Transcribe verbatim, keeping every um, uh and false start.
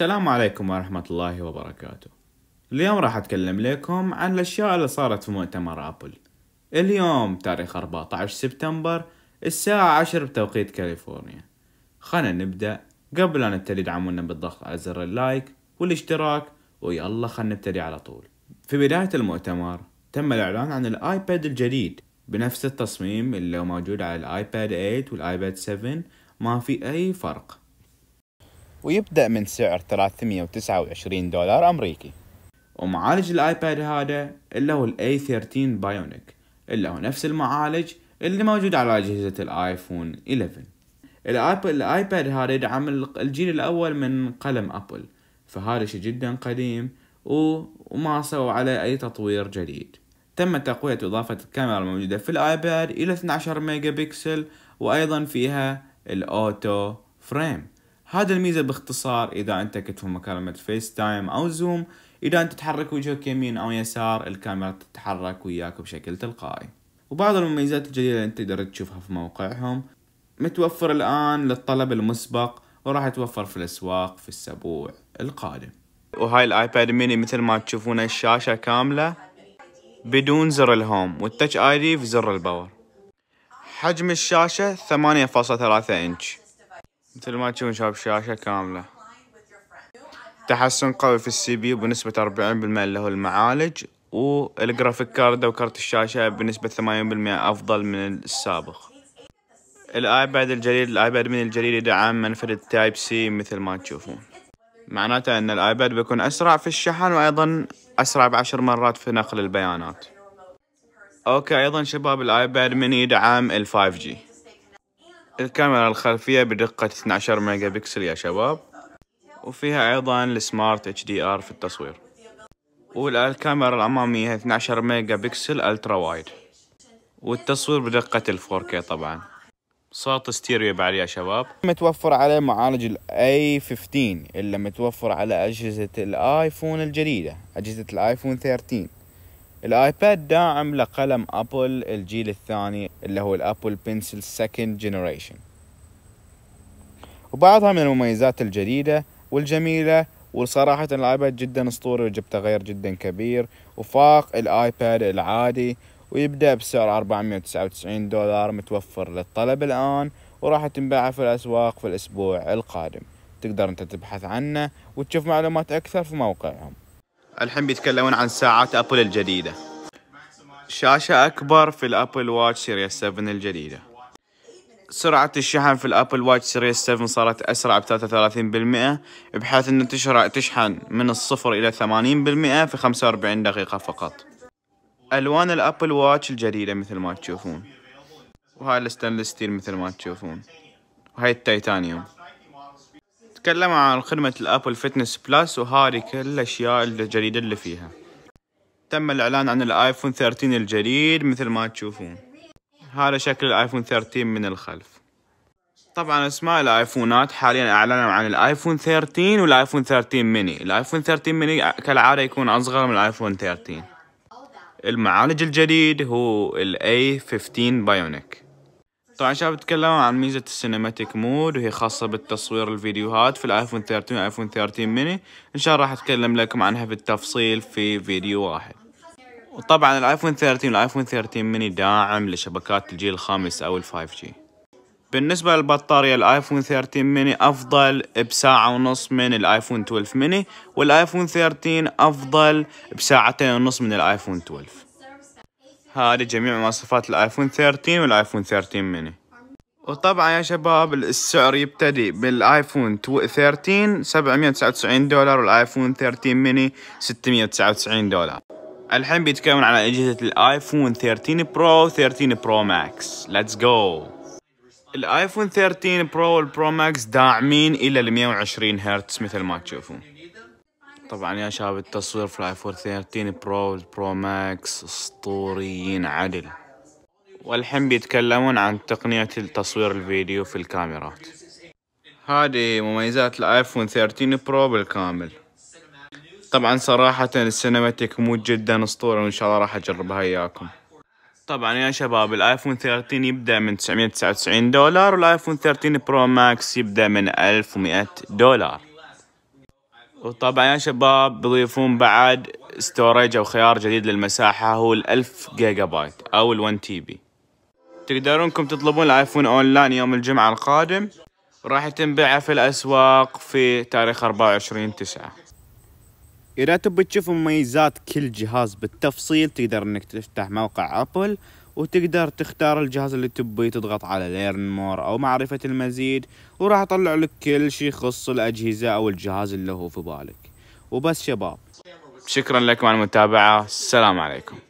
السلام عليكم ورحمة الله وبركاته. اليوم راح أتكلم لكم عن الأشياء اللي صارت في مؤتمر أبل. اليوم تاريخ أربعة عشر سبتمبر الساعة عشرة بتوقيت كاليفورنيا. خلنا نبدأ. قبل أن نبتدي دعمونا بالضغط على زر اللايك والاشتراك، ويلا خلنا نبتدي على طول. في بداية المؤتمر تم الإعلان عن الآيباد الجديد بنفس التصميم اللي موجود على الآيباد ثمانية والآيباد سبعة، ما في أي فرق، ويبدأ من سعر ثلاثمية وتسعة وعشرين دولار أمريكي. ومعالج الآيباد هذا اللي هو الإيه ثلاثة عشر بايونيك، اللي هو نفس المعالج اللي موجود على أجهزة الآيفون إحدى عشر. الآيباد هذا يدعم الجيل الأول من قلم أبل، فهذا شيء جدا قديم وما سووا عليه أي تطوير جديد. تم تقوية إضافة الكاميرا الموجودة في الآيباد إلى اثني عشر ميجا بكسل، وأيضا فيها الأوتو فريم. هذا الميزة باختصار إذا أنت كنت في مكالمة فيس تايم أو زوم، إذا أنت تحرك وجهك يمين أو يسار الكاميرا تتحرك وياك بشكل تلقائي. وبعض المميزات الجديدة اللي أنت تقدر تشوفها في موقعهم متوفر الآن للطلب المسبق، وراح يتوفر في الأسواق في الأسبوع القادم. وهاي الآيباد ميني مثل ما تشوفون الشاشة كاملة بدون زر الهوم والتاتش آي دي في زر الباور. حجم الشاشة ثمانية فاصلة ثلاثة إنش. مثل ما تشوفون شباب الشاشة كاملة. تحسن قوي في السي بي بنسبة أربعين بالمية اللي هو المعالج، والجرافيك كارد وكارت الشاشة بنسبة ثمانين بالمية أفضل من السابق. الآيباد الجديد الآيباد من الجديد يدعم منفذ تايب سي مثل ما تشوفون، معناته أن الآيباد بيكون أسرع في الشحن، وأيضا أسرع بعشر مرات في نقل البيانات. أوكي، أيضا شباب الآيباد ميني يدعم ال فايف جي. الكاميرا الخلفية بدقة اثني عشر ميجا بكسل يا شباب، وفيها أيضا السمارت إتش دي آر في التصوير. والكاميرا الأمامية اثني عشر ميجا بكسل ألترا وايد، والتصوير بدقة ال فور كي. طبعا صوت ستيريو بعد يا شباب. متوفر على معالج الاي خمسة عشر اللي متوفر على أجهزة الآيفون الجديدة، أجهزة الآيفون ثلاثة عشر. الآيباد داعم لقلم أبل الجيل الثاني اللي هو الأبل بنسل سكند جنريشن. وبعضها من المميزات الجديدة والجميلة، وصراحة الآيباد جدا أسطوري وجاب تغير جدا كبير وفاق الآيباد العادي، ويبدأ بسعر أربعمية وتسعة وتسعين دولار متوفر للطلب الآن، وراح تنباع في الأسواق في الأسبوع القادم. تقدر أنت تبحث عنه وتشوف معلومات أكثر في موقعهم. الحين بيتكلمون عن ساعات أبل الجديدة. شاشة أكبر في الأبل واتش سيريس سبعة الجديدة. سرعة الشحن في الأبل واتش سيريس سبعة صارت أسرع ب ثلاثة وثلاثين بالمية، بحيث أن تشحن من الصفر إلى ثمانين بالمية في خمسة وأربعين دقيقة فقط. ألوان الأبل واتش الجديدة مثل ما تشوفون، وهاي الستانلس ستيل مثل ما تشوفون، وهاي التيتانيوم. تكلموا عن خدمة الأبل فيتنس بلس، وهذه كل الأشياء الجديدة اللي فيها. تم الإعلان عن الآيفون ثلاثة عشر الجديد مثل ما تشوفون. هذا شكل الآيفون ثلاثة عشر من الخلف. طبعا أسماء الآيفونات حاليا أعلنوا عن الآيفون ثلاثة عشر والآيفون ثلاثة عشر ميني. الآيفون ثلاثة عشر ميني كالعادة يكون أصغر من الآيفون ثلاثة عشر. المعالج الجديد هو ال إيه خمسة عشر بايونيك. طبعا شباب بتكلموا عن ميزة السينماتيك مود، وهي خاصة بالتصوير الفيديوهات في الآيفون ثلاثة عشر والآيفون ثلاثة عشر ميني. إن شاء الله راح أتكلم لكم عنها بالتفصيل في فيديو واحد. وطبعا الآيفون ثلاثة عشر والآيفون ثلاثة عشر ميني داعم لشبكات الجيل الخامس أو ال فايف جي. بالنسبة للبطارية الآيفون ثلاثة عشر ميني أفضل بساعة ونص من الآيفون اثنا عشر ميني، والآيفون ثلاثة عشر أفضل بساعتين ونص من الآيفون اثنا عشر. هذه جميع مواصفات الآيفون ثلاثة عشر والآيفون ثلاثة عشر ميني. وطبعا يا شباب السعر يبتدي بالآيفون ثلاثة عشر سبعمية وتسعة وتسعين دولار، والآيفون ثلاثة عشر ميني ستمية وتسعة وتسعين دولار. الحين بيتكلمون على أجهزة الآيفون ثلاثة عشر برو ثلاثة عشر برو ماكس. ليتس جو. الآيفون ثلاثة عشر برو والبرو ماكس داعمين إلى مية وعشرين هرتز مثل ما تشوفون. طبعا يا شباب التصوير في الايفون ثلاثة عشر برو والبرو ماكس اسطوريين عدل. والحين بيتكلمون عن تقنية التصوير الفيديو في الكاميرات. هذه مميزات الايفون ثلاثة عشر برو بالكامل. طبعا صراحة السينماتيك مود جدا اسطوري، وان شاء الله راح اجربها اياكم. طبعا يا شباب الايفون ثلاثة عشر يبدأ من تسعمية وتسعة وتسعين دولار، والايفون ثلاثة عشر برو ماكس يبدأ من ألف ومئة دولار. وطبعا يا شباب بيضيفون بعد ستوريج او خيار جديد للمساحه هو الألف جيجا بايت او الون تي بي. تقدرونكم تطلبون الايفون اونلاين يوم الجمعه القادم، راح يتم بيعه في الاسواق في تاريخ أربعة وعشرين تسعة. اذا تبي تشوف مميزات كل جهاز بالتفصيل تقدر انك تفتح موقع ابل وتقدر تختار الجهاز اللي تبي، تضغط على ليرن مور او معرفة المزيد، وراح اطلع لك كل شي يخص الاجهزة او الجهاز اللي هو في بالك. وبس شباب، شكرا لكم على المتابعة، السلام عليكم.